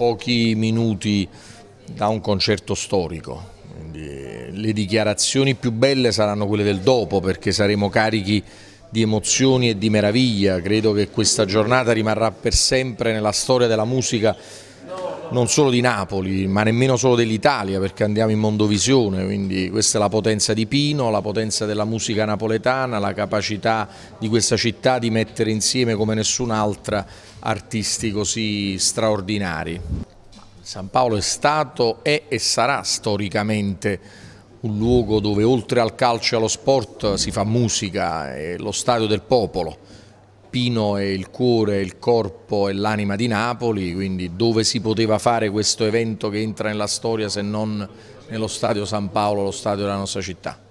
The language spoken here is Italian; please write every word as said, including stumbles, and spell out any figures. pochi minuti da un concerto storico. Quindi le dichiarazioni più belle saranno quelle del dopo, perché saremo carichi di emozioni e di meraviglia. Credo che questa giornata rimarrà per sempre nella storia della musica, non solo di Napoli ma nemmeno solo dell'Italia, perché andiamo in mondovisione, quindi questa è la potenza di Pino, la potenza della musica napoletana, la capacità di questa città di mettere insieme come nessun'altra artisti così straordinari. San Paolo è stato, è e sarà storicamente un luogo dove oltre al calcio e allo sport si fa musica, è lo stadio del popolo. Pino è il cuore, il corpo e l'anima di Napoli, quindi dove si poteva fare questo evento che entra nella storia se non nello stadio San Paolo, lo stadio della nostra città.